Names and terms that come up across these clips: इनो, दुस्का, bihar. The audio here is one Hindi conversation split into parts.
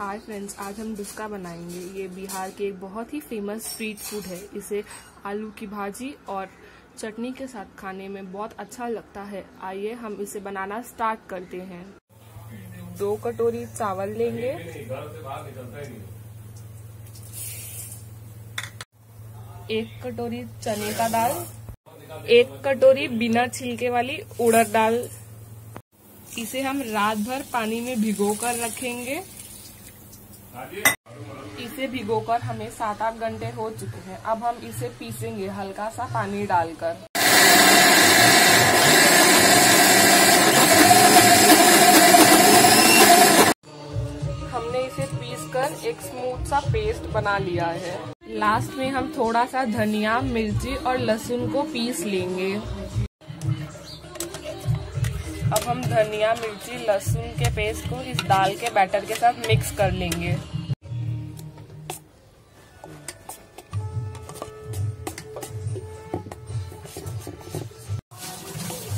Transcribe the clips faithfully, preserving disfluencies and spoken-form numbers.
हाय फ्रेंड्स, आज हम दुस्का बनाएंगे। ये बिहार की एक बहुत ही फेमस स्ट्रीट फूड है। इसे आलू की भाजी और चटनी के साथ खाने में बहुत अच्छा लगता है। आइए हम इसे बनाना स्टार्ट करते हैं। दो कटोरी चावल लेंगे, एक कटोरी चने का दाल, एक कटोरी बिना छिलके वाली उड़द दाल। इसे हम रात भर पानी में भिगो कर रखेंगे। इसे भिगोकर हमें सात आठ घंटे हो चुके हैं। अब हम इसे पीसेंगे हल्का सा पानी डालकर। हमने इसे पीसकर एक स्मूथ सा पेस्ट बना लिया है। लास्ट में हम थोड़ा सा धनिया, मिर्ची और लहसुन को पीस लेंगे। अब हम धनिया, मिर्ची, लहसुन के पेस्ट को इस दाल के बैटर के साथ मिक्स कर लेंगे।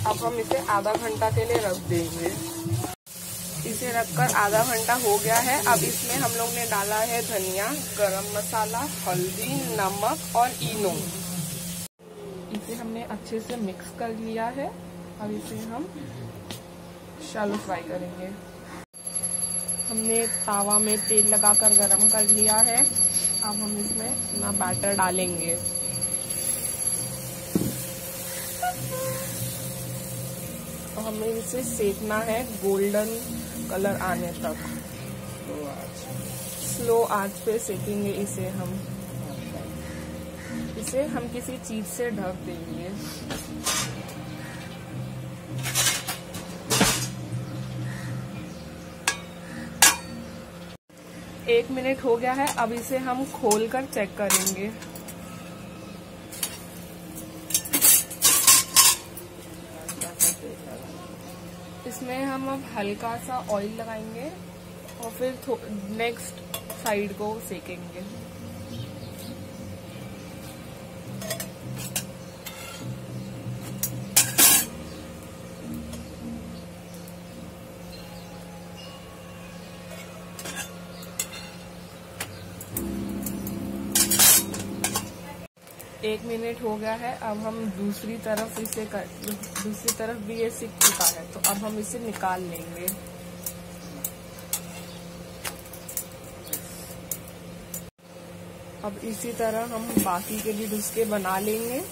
अब हम इसे आधा घंटा के लिए रख देंगे। इसे रखकर आधा घंटा हो गया है। अब इसमें हम लोग ने डाला है धनिया, गरम मसाला, हल्दी, नमक और इनो। इसे हमने अच्छे से मिक्स कर लिया है। अब इसे हम शैलो फ्राई करेंगे। हमने तावा में तेल लगाकर गरम कर लिया है। अब हम इसमें अपना बैटर डालेंगे। तो हमें इसे सेकना है गोल्डन कलर आने तक। तो आज स्लो आंच पे सेकेंगे इसे हम। इसे हम किसी चीज से ढक देंगे। एक मिनट हो गया है। अब इसे हम खोलकर चेक करेंगे। इसमें हम अब हल्का सा ऑयल लगाएंगे और फिर नेक्स्ट साइड को सेकेंगे। एक मिनट हो गया है। अब हम दूसरी तरफ इसे कर, दूसरी तरफ भी ये सिक चुका है। तो अब हम इसे निकाल लेंगे। अब इसी तरह हम बाकी के भी दुस्के बना लेंगे।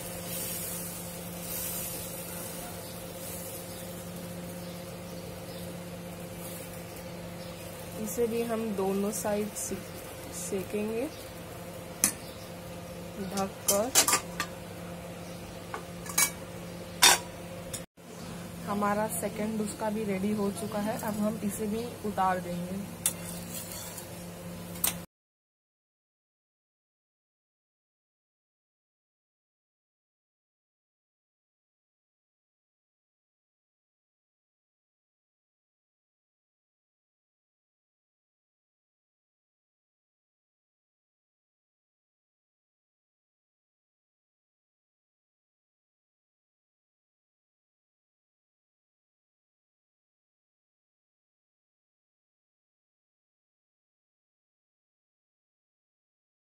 इसे भी हम दोनों साइड सेकेंगे ढककर। हमारा सेकंड दुस्का भी रेडी हो चुका है। अब हम इसे भी उतार देंगे।